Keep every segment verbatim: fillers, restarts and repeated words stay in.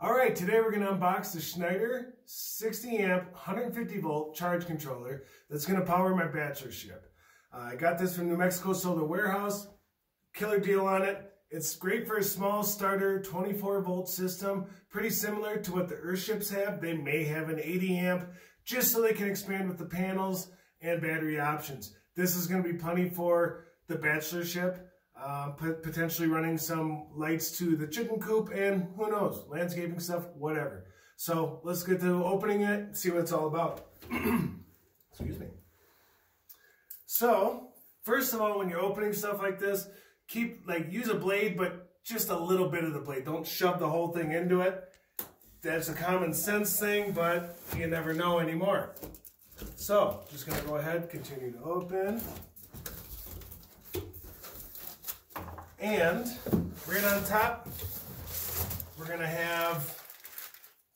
All right, today we're going to unbox the Schneider sixty amp, one hundred fifty volt charge controller that's going to power my Bachelorship. Uh, I got this from New Mexico Solar Warehouse. Killer deal on it. It's great for a small starter twenty-four volt system, pretty similar to what the Earthships have. They may have an eighty amp just so they can expand with the panels and battery options. This is going to be plenty for the Bachelorship. Uh, potentially running some lights to the chicken coop and who knows, landscaping stuff, whatever. So let's get to opening it, see what it's all about. Excuse me. So first of all, when you're opening stuff like this, keep like use a blade, but just a little bit of the blade. Don't shove the whole thing into it. That's a common sense thing, but you never know anymore. So just gonna go ahead, continue to open. And right on top, we're going to have,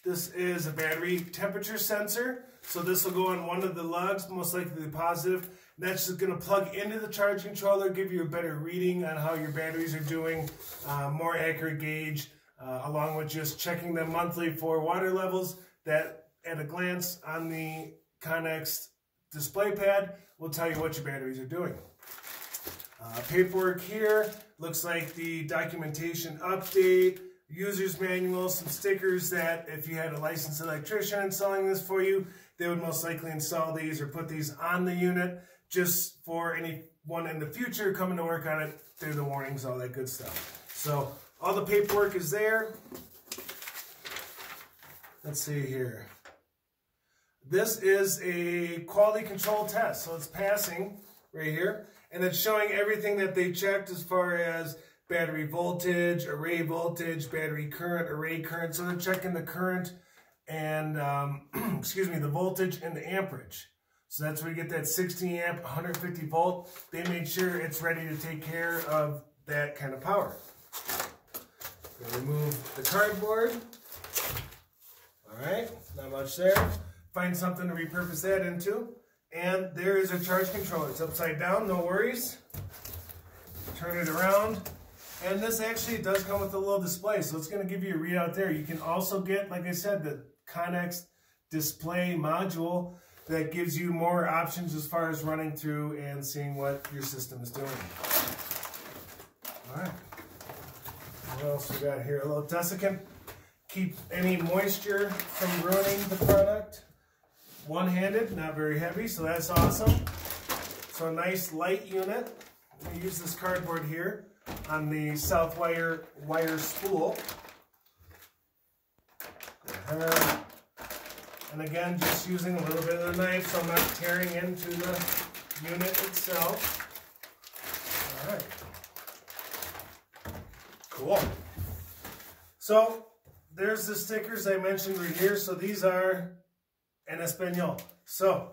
this is a battery temperature sensor. So this will go on one of the lugs, most likely the positive. And that's just going to plug into the charge controller, give you a better reading on how your batteries are doing, uh, more accurate gauge, uh, along with just checking them monthly for water levels. That at a glance on the Conext display pad will tell you what your batteries are doing. Uh, paperwork here, looks like the documentation update, user's manual, some stickers that if you had a licensed electrician installing this for you, they would most likely install these or put these on the unit just for anyone in the future coming to work on it, through the warnings, all that good stuff. So all the paperwork is there. Let's see here. This is a quality control test, so it's passing right here. And it's showing everything that they checked as far as battery voltage, array voltage, battery current, array current. So they're checking the current and, um, excuse me, the voltage and the amperage. So that's where you get that sixty amp, one hundred fifty volt. They made sure it's ready to take care of that kind of power. Gonna remove the cardboard. All right, not much there. Find something to repurpose that into. And there is a charge controller. It's upside down, no worries. Turn it around. And this actually does come with a little display, so it's going to give you a readout there. You can also get, like I said, the Conext display module that gives you more options as far as running through and seeing what your system is doing. All right. What else we got here? A little desiccant. Keep any moisture from ruining the product. One-handed, not very heavy, so that's awesome. So a nice light unit. I'm going to use this cardboard here on the south wire wire spool. Uh-huh. And again, just using a little bit of the knife so I'm not tearing into the unit itself. All right. Cool. So there's the stickers I mentioned right here. So these are en Espanol. So,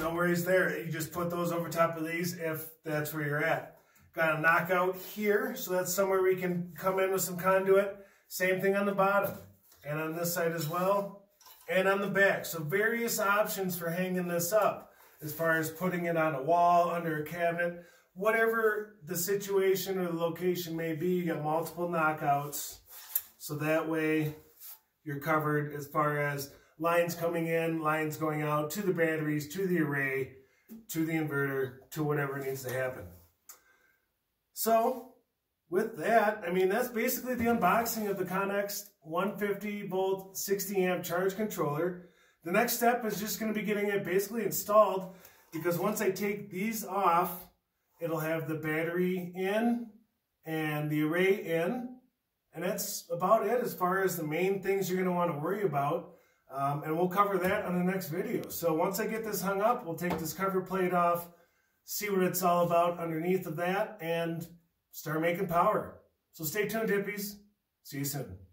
no worries there. You just put those over top of these if that's where you're at. Got a knockout here, so that's somewhere we can come in with some conduit. Same thing on the bottom and on this side as well and on the back. So various options for hanging this up as far as putting it on a wall, under a cabinet, whatever the situation or the location may be. You got multiple knockouts, so that way you're covered as far as lines coming in, lines going out, to the batteries, to the array, to the inverter, to whatever needs to happen. So with that, I mean, that's basically the unboxing of the Conext one hundred fifty volt, sixty amp charge controller. The next step is just going to be getting it basically installed, because once I take these off, it'll have the battery in and the array in. And that's about it as far as the main things you're going to want to worry about. Um, and we'll cover that on the next video. So once I get this hung up, we'll take this cover plate off, see what it's all about underneath of that, and start making power. So stay tuned, hippies. See you soon.